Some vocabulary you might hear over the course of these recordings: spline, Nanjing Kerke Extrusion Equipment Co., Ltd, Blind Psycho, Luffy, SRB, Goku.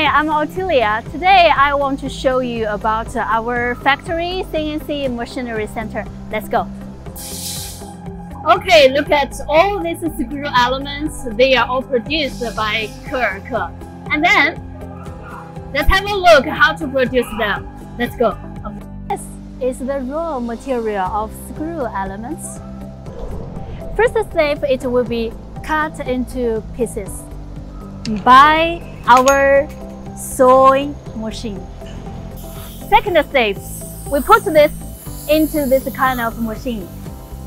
Hi, I'm Ottilia. Today I want to show you about our factory CNC machinery center. Let's go. Okay, look at all these screw elements. They are all produced by Kerke. And then let's have a look how to produce them. Let's go. This is the raw material of screw elements. First step, it will be cut into pieces by our sewing machine. Second step, we put this into this kind of machine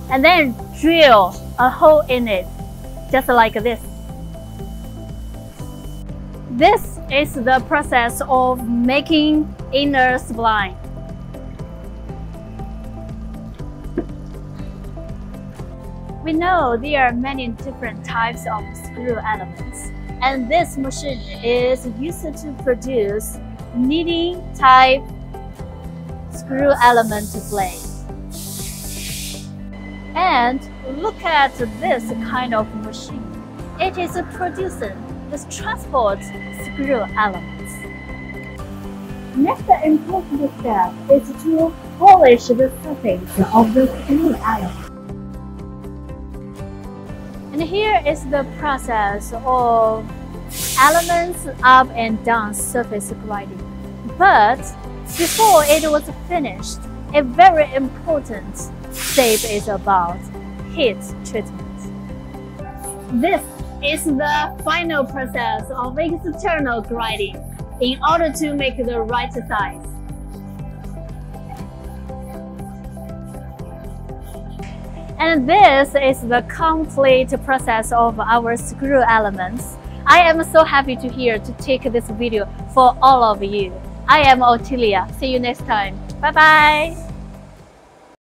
and then drill a hole in it, just like this. This is the process of making inner spline. We know there are many different types of screw elements, and this machine is used to produce kneading type screw element blade. And look at this kind of machine. It is producing this transport screw elements. Next important step is to polish the surface of the screw element. And here is the process of elements up and down surface grinding. But before it was finished, a very important step is about heat treatment. This is the final process of external grinding in order to make the right size. And this is the complete process of our screw elements. I am so happy to hear to take this video for all of you. I am Ottilia. See you next time. Bye bye.